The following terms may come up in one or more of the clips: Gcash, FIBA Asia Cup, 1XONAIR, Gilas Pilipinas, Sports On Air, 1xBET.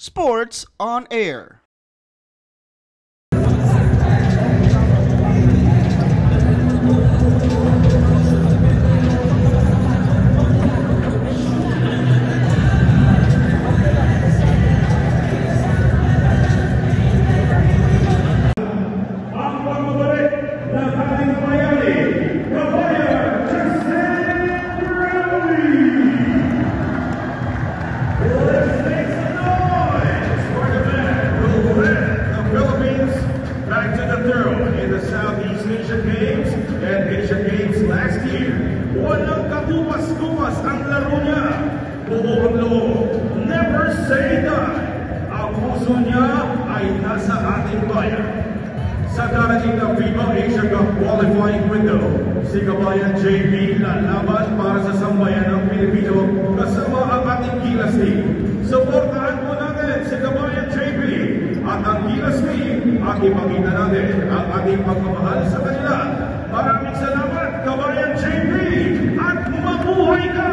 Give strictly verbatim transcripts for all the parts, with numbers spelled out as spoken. Sports on Air. Sa darating na FIBA Asia Cup qualifying window, si Kabayan J B lalaban para sa sambayan ng Pilipino kasama ang ating Gilas team. Suportahan po natin si Kabayan J B at ang Gilas team at ipakita natin ang ating pagmamahal sa kanila. Maraming salamat, Kabayan J B, at mabuhay ka!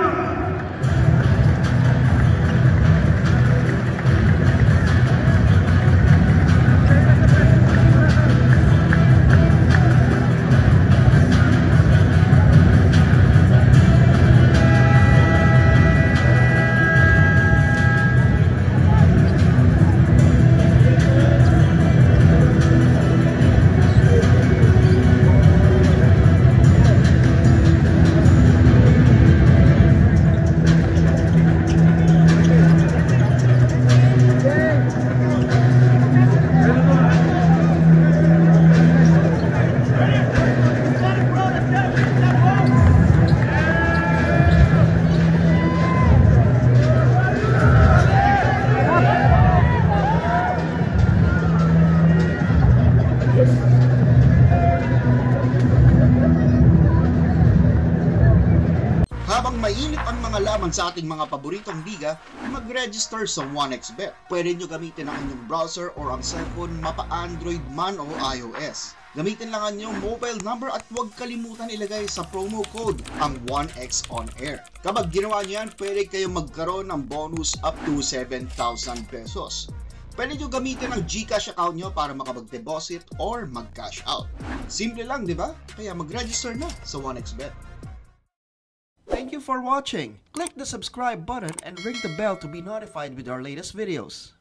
Habang mainit ang mga laman sa ating mga paboritong liga, mag-register sa one x bet. Pwede nyo gamitin ang inyong browser o ang cellphone, mapa-Android man o iOS. Gamitin lang ang inyong mobile number at huwag kalimutan ilagay sa promo code ang one x on air. Kapag ginawa nyo yan, pwede kayong magkaroon ng bonus up to seven thousand pesos. Pwede nyo gamitin ang Gcash account nyo para makapag-deposit or mag-cash out. Simple lang, di ba? Kaya mag-register na sa one x bet. Thank you for watching. Click the subscribe button and ring the bell to be notified with our latest videos.